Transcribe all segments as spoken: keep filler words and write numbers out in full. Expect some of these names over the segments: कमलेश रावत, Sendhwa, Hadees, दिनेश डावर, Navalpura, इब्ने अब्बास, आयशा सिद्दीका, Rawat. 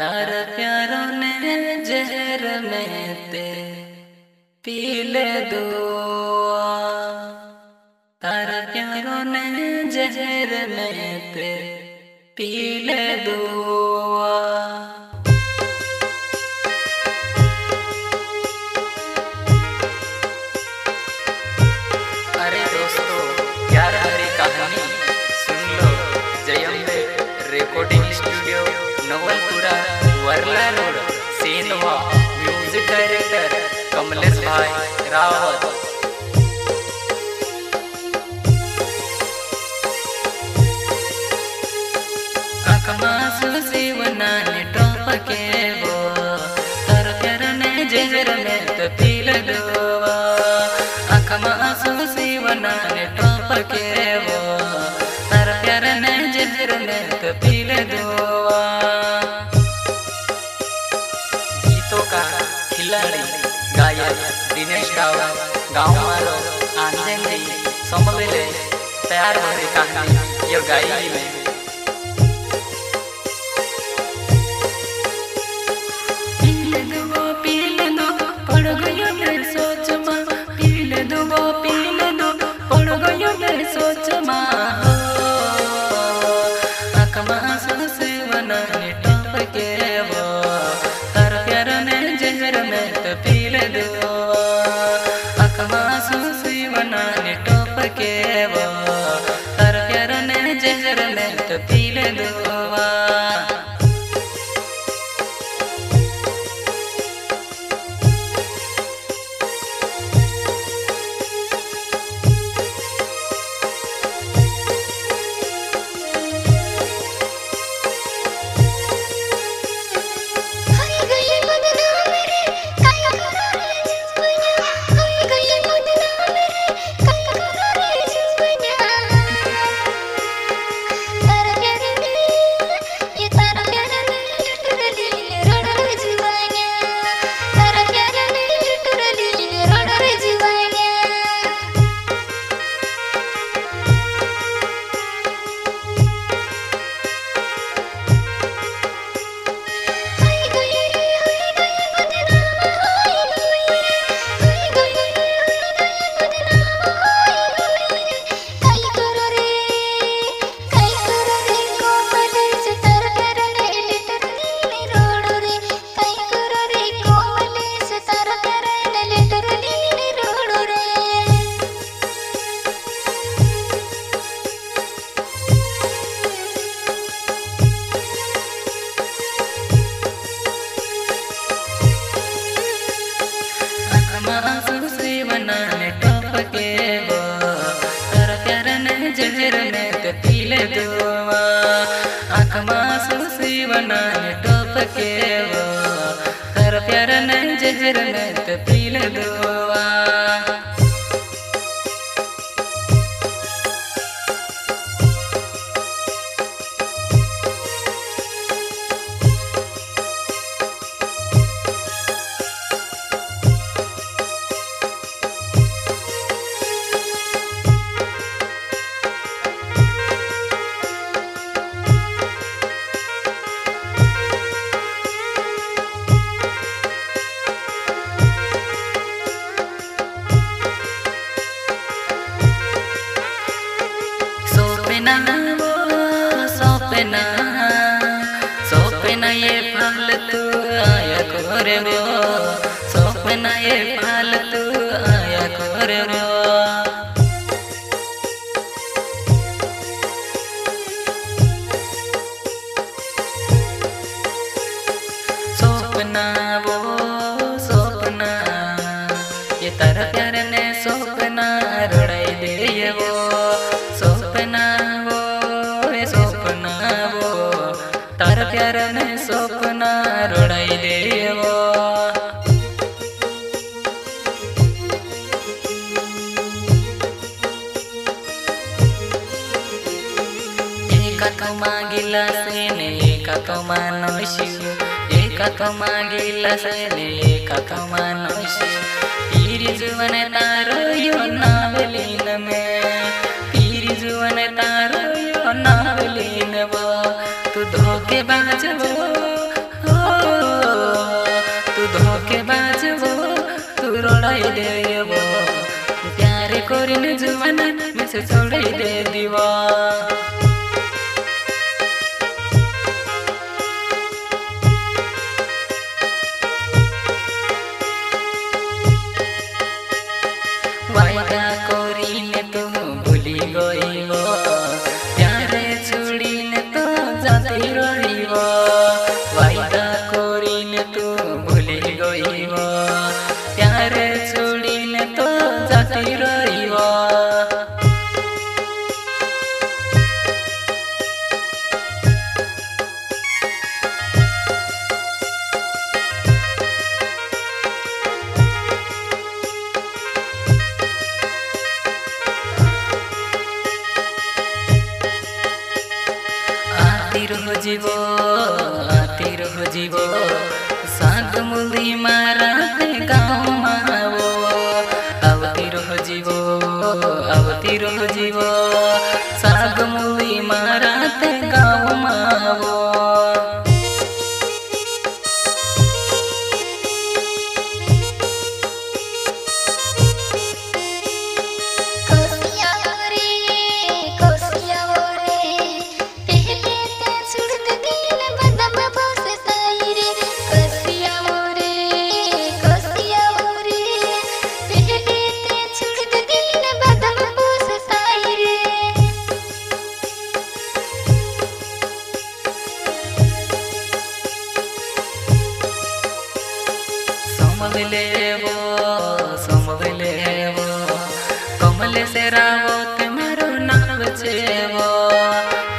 तारा प्यारों ने जहर में ते पी ले दुआ, तारा प्यारों ने जहर में ते पी ले दुआ। अरे दोस्तों, यार हरी कहानी सुन लो। Jayam recording studio, Navalpura, Varla road, Senwa. Music director Kamlesh bhai Rawat. अकमासु सेवना ने टॉप के वो तर करने जजर में तो पील दोवा। अकमासु सेवना ने टॉप के वो तर करने जजर में तो पील दोवा। खिलाड़ी गायक दिनेश गाँव वालों आंजन समवेले प्यार भरी कहानी यो गाई में। पील दुबो पील दो पड़ गयो मेरे सोच मां, पील दुबो पील दो पड़ गयो मेरे सोच मां। आकमा से बना ने टॉप के वो तर करने जहर में तो पी ले दो। अकमा सुसी बनाने टॉप के वो तर करने जहर में तो पी ले दो। अकमा सुसी बनाने टॉप के वो तर करने जहर में तो पी ले दुआ। सोपना सोपना ये फालतू आया करे वो, सोपना ये फालतू आया करे वो। सोपना वो सोपना ये तरह करने सोपना रड़ाई दे वो, सोपना तार प्यार ने सपना रोड़ाई देवो। एक कमा गिला से ने एक कमा नोशी, एक कमा गिला से ने एक कमा नोशी। पीरी जुवन तारो यो नावलीन में, पीरी जुवन तारो यो नावलीन वो। तू धोखेबाज वो, यो दे वो प्यार कोरिन जुवाना मिस छोड़ी दे दीवा वायदा कोरिन तो भूली गई वो प्यार छोड़ी ने तो जाती रही वो वायदा कोरिन तो भूली गई वो प्यार छोड़ी ने तो जाती रही वो तीरो जीवो तीरो जीवो सात मुली मारा गाँव मावो अब तीरो जीवो अब तीरो जीवो सात मुली मारा गाँव मावो लेवो समले वो कमल से रावत मारो नाव जेवो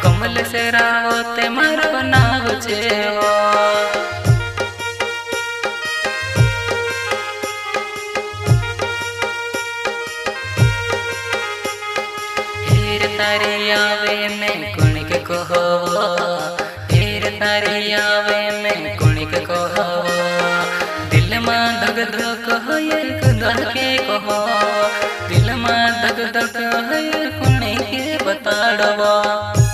कमल से रावत मारो नाव जेवो हेर तारे आवे में कुण के कहो हेर तारे आवे में कुण के कहो धक धक है कुंदन के कहो दिल में धक धक है कुने के बताड़वा।